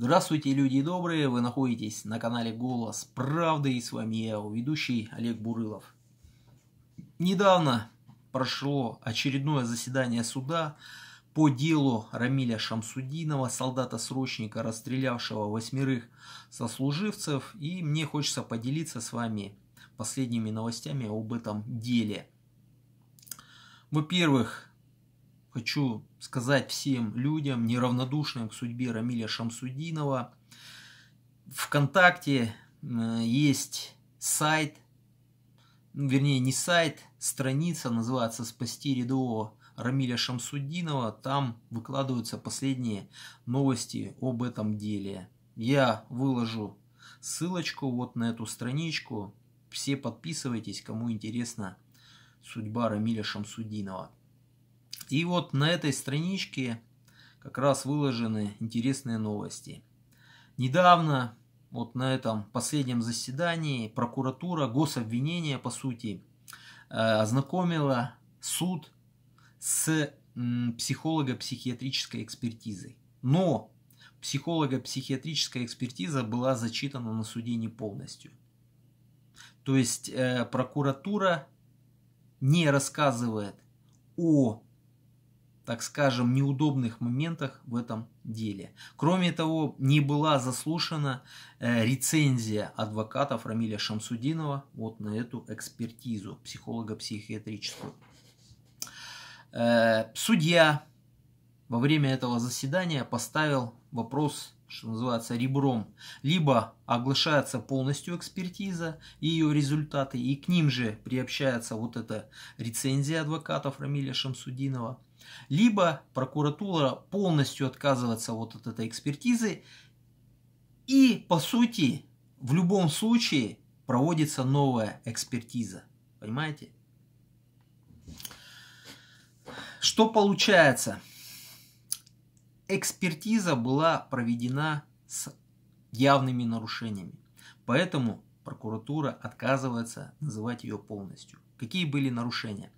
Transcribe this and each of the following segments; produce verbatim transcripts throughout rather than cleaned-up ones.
Здравствуйте, люди добрые! Вы находитесь на канале Голос Правды, и с вами я, его ведущий Олег Бурылов. Недавно прошло очередное заседание суда по делу Рамиля Шамсутдинова, солдата-срочника, расстрелявшего восьмерых сослуживцев, и мне хочется поделиться с вами последними новостями об этом деле. Во-первых, хочу сказать всем людям, неравнодушным к судьбе Рамиля Шамсутдинова: Вконтакте есть сайт, вернее не сайт, страница, называется «Спасти рядового Рамиля Шамсутдинова». Там выкладываются последние новости об этом деле. Я выложу ссылочку вот на эту страничку. Все подписывайтесь, кому интересна судьба Рамиля Шамсутдинова. И вот на этой страничке как раз выложены интересные новости. Недавно, вот на этом последнем заседании, прокуратура, гособвинение по сути, ознакомила суд с психолого-психиатрической экспертизой. Но психолого-психиатрическая экспертиза была зачитана на суде не полностью. То есть прокуратура не рассказывает о, так скажем, неудобных моментах в этом деле. Кроме того, не была заслушана рецензия адвокатов Рамиля Шамсутдинова вот на эту экспертизу психолого-психиатрическую. Судья во время этого заседания поставил вопрос, что называется, ребром. Либо оглашается полностью экспертиза и ее результаты, и к ним же приобщается вот эта рецензия адвокатов Рамиля Шамсутдинова, либо прокуратура полностью отказывается вот от этой экспертизы, и, по сути, в любом случае проводится новая экспертиза. Понимаете? Что получается? Экспертиза была проведена с явными нарушениями, поэтому прокуратура отказывается называть ее полностью. Какие были нарушения?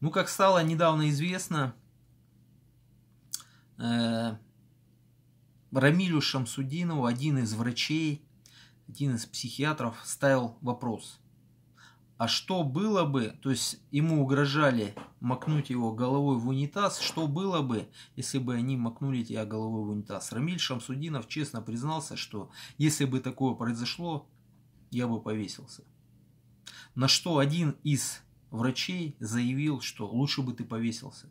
Ну, как стало недавно известно, э, Рамилю Шамсутдинову один из врачей, один из психиатров ставил вопрос: а что было бы, то есть ему угрожали макнуть его головой в унитаз, что было бы, если бы они макнули тебя головой в унитаз? Рамиль Шамсутдинов честно признался, что если бы такое произошло, я бы повесился. На что один из врачей заявил, что лучше бы ты повесился,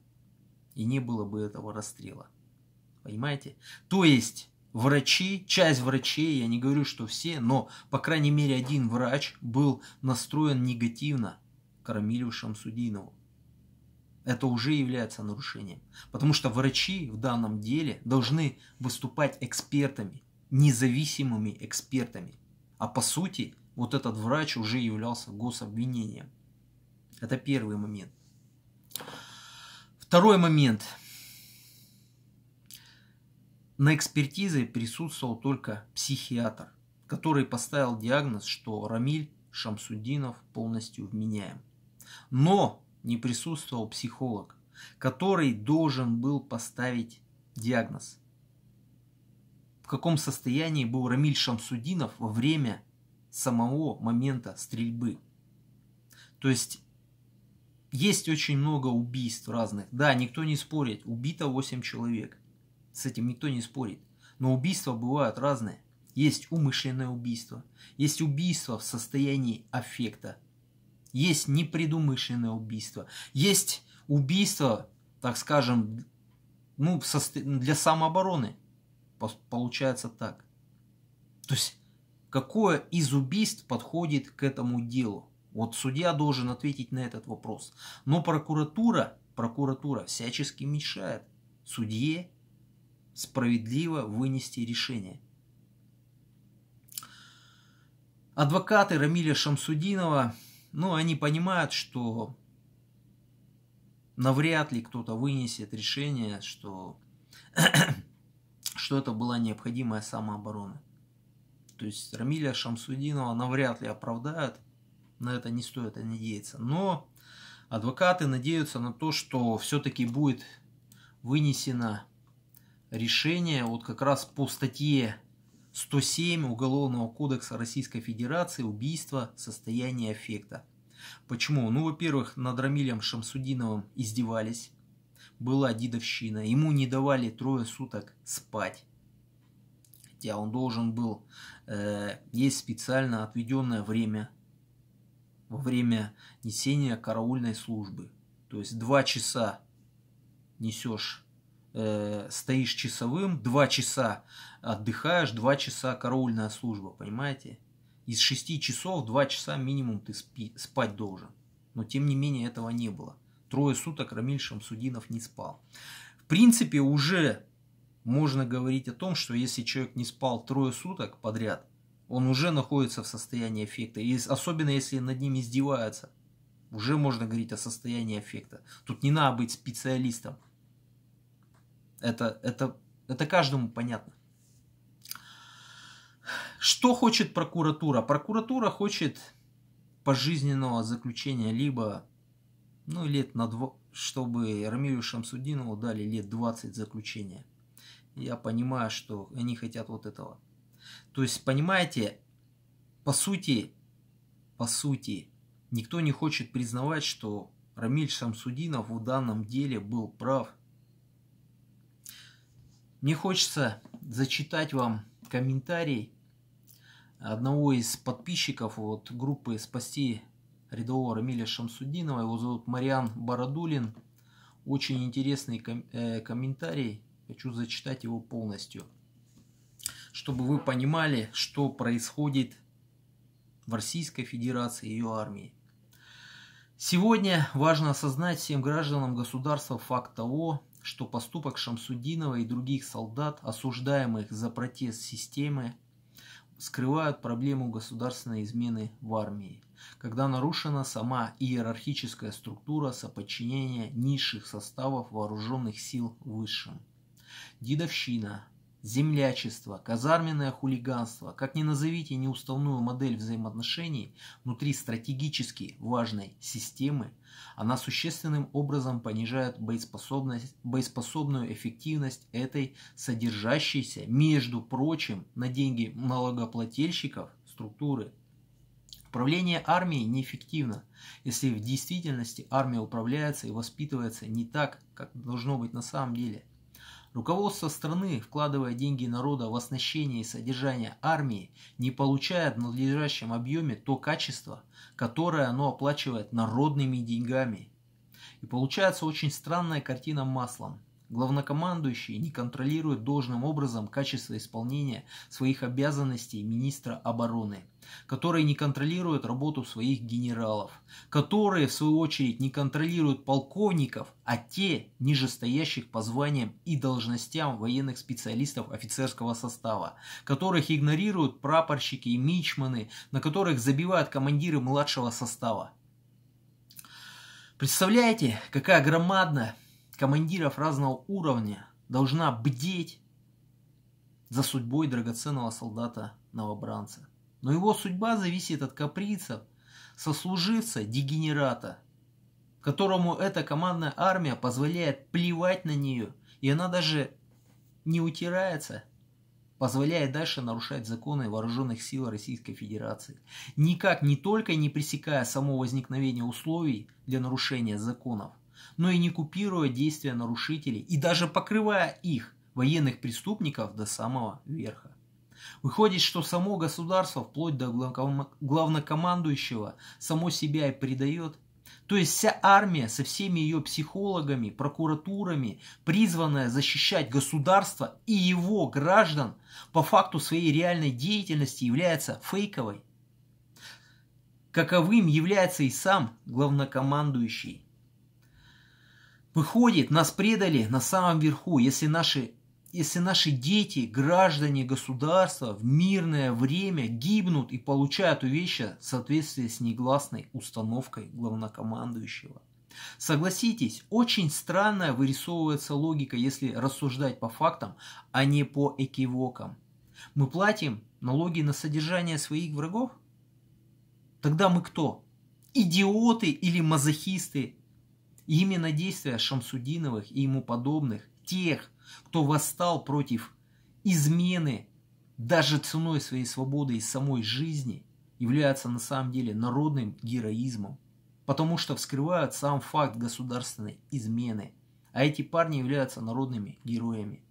и не было бы этого расстрела. Понимаете? То есть врачи, часть врачей, я не говорю, что все, но по крайней мере один врач был настроен негативно к Рамилю Шамсутдинову. Это уже является нарушением. Потому что врачи в данном деле должны выступать экспертами, независимыми экспертами. А по сути, вот этот врач уже являлся гособвинением. Это первый момент. Второй момент. На экспертизе присутствовал только психиатр, который поставил диагноз, что Рамиль Шамсутдинов полностью вменяем. Но не присутствовал психолог, который должен был поставить диагноз, в каком состоянии был Рамиль Шамсутдинов во время самого момента стрельбы. То есть есть очень много убийств разных. Да, никто не спорит. Убито восемь человек. С этим никто не спорит. Но убийства бывают разные. Есть умышленное убийство. Есть убийство в состоянии аффекта. Есть непредумышленное убийство. Есть убийство, так скажем, ну, для самообороны. Получается так. То есть, какое из убийств подходит к этому делу? Вот судья должен ответить на этот вопрос. Но прокуратура, прокуратура всячески мешает судье справедливо вынести решение. Адвокаты Рамиля Шамсутдинова, ну, они понимают, что навряд ли кто-то вынесет решение, что, что это была необходимая самооборона. То есть Рамиля Шамсутдинова навряд ли оправдают. На это не стоит надеяться. Но адвокаты надеются на то, что все-таки будет вынесено решение вот как раз по статье сто семь Уголовного кодекса Российской Федерации «Убийство в состоянии аффекта». Почему? Ну, во-первых, над Рамилем Шамсутдиновым издевались. Была дедовщина. Ему не давали трое суток спать. Хотя он должен был... Э, есть специально отведенное время. Во время несения караульной службы. То есть два часа несешь... Э, стоишь часовым, два часа отдыхаешь, два часа караульная служба, понимаете? Из шести часов два часа минимум ты спи, спать должен. Но тем не менее этого не было. Трое суток Рамиль Шамсутдинов не спал. В принципе, уже можно говорить о том, что если человек не спал трое суток подряд, он уже находится в состоянии аффекта. И особенно если над ним издеваются, уже можно говорить о состоянии аффекта. Тут не надо быть специалистом. Это, это, это каждому понятно. Что хочет прокуратура? Прокуратура хочет пожизненного заключения, либо ну, лет на два, чтобы Рамилю Шамсутдинову дали лет двадцать заключения. Я понимаю, что они хотят вот этого. То есть, понимаете, по сути, по сути, никто не хочет признавать, что Рамиль Шамсутдинов в данном деле был прав. Мне хочется зачитать вам комментарий одного из подписчиков вот, группы «Спасти рядового Рамиля Шамсутдинова». Его зовут Марьян Бородулин. Очень интересный ком э, комментарий. Хочу зачитать его полностью, чтобы вы понимали, что происходит в Российской Федерации и ее армии. Сегодня важно осознать всем гражданам государства факт того, что поступок Шамсутдинова и других солдат, осуждаемых за протест системы, скрывают проблему государственной измены в армии, когда нарушена сама иерархическая структура соподчинения низших составов вооруженных сил высшим. Дедовщина, землячество, казарменное хулиганство, как ни назовите неуставную модель взаимоотношений внутри стратегически важной системы, она существенным образом понижает боеспособность, боеспособную эффективность этой содержащейся, между прочим, на деньги налогоплательщиков структуры. Управление армией неэффективно, если в действительности армия управляется и воспитывается не так, как должно быть на самом деле. Руководство страны, вкладывая деньги народа в оснащение и содержание армии, не получает в надлежащем объеме то качество, которое оно оплачивает народными деньгами. И получается очень странная картина маслом. Главнокомандующий не контролирует должным образом качество исполнения своих обязанностей министра обороны, который не контролирует работу своих генералов, которые, в свою очередь, не контролируют полковников, а те, нижестоящих по званиям и должностям военных специалистов офицерского состава, которых игнорируют прапорщики и мичманы, на которых забивают командиры младшего состава. Представляете, какая громадная... командиров разного уровня должна бдеть за судьбой драгоценного солдата-новобранца. Но его судьба зависит от капризов сослуживца-дегенерата, которому эта командная армия позволяет плевать на нее, и она даже не утирается, позволяя дальше нарушать законы вооруженных сил Российской Федерации, никак не только не пресекая само возникновение условий для нарушения законов, но и не купируя действия нарушителей и даже покрывая их, военных преступников, до самого верха. Выходит, что само государство, вплоть до главнокомандующего, само себя и предает. То есть вся армия со всеми ее психологами, прокуратурами, призванная защищать государство и его граждан, по факту своей реальной деятельности является фейковой. Каковым является и сам главнокомандующий. Выходит, нас предали на самом верху, если наши, если наши дети, граждане государства в мирное время гибнут и получают увечья в соответствии с негласной установкой главнокомандующего. Согласитесь, очень странная вырисовывается логика, если рассуждать по фактам, а не по экивокам. Мы платим налоги на содержание своих врагов? Тогда мы кто? Идиоты или мазохисты? Именно действия Шамсутдиновых и ему подобных, тех, кто восстал против измены даже ценой своей свободы и самой жизни, являются на самом деле народным героизмом, потому что вскрывают сам факт государственной измены. А эти парни являются народными героями,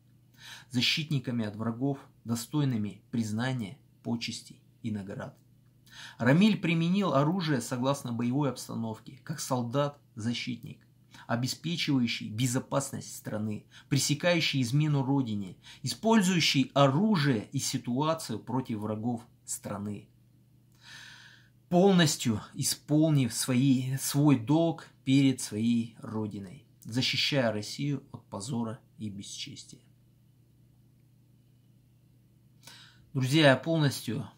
защитниками от врагов, достойными признания, почестей и наград. Рамиль применил оружие согласно боевой обстановке, как солдат-защитник, обеспечивающий безопасность страны, пресекающий измену Родине, использующий оружие и ситуацию против врагов страны, полностью исполнив свои, свой долг перед своей Родиной, защищая Россию от позора и бесчестия. Друзья, я полностью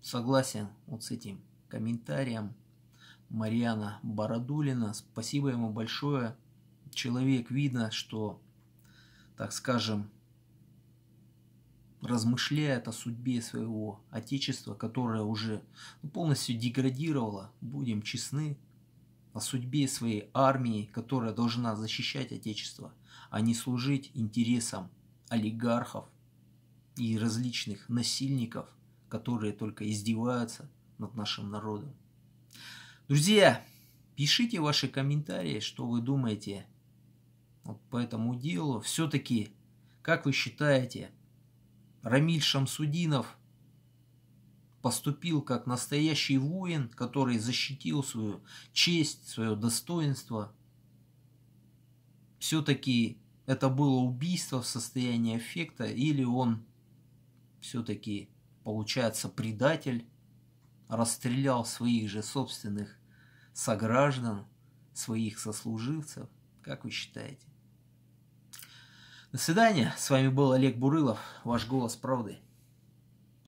согласен вот с этим комментарием Марьяна Бородулина. Спасибо ему большое. Человек, видно, что, так скажем, размышляет о судьбе своего отечества, которое уже полностью деградировало, будем честны, о судьбе своей армии, которая должна защищать отечество, а не служить интересам олигархов и различных насильников, которые только издеваются над нашим народом. Друзья, пишите ваши комментарии, что вы думаете вот по этому делу. Все-таки, как вы считаете, Рамиль Шамсутдинов поступил как настоящий воин, который защитил свою честь, свое достоинство? Все-таки это было убийство в состоянии аффекта, или он все-таки, получается, предатель, расстрелял своих же собственных сограждан, своих сослуживцев? Как вы считаете? До свидания. С вами был Олег Бурылов, ваш голос правды.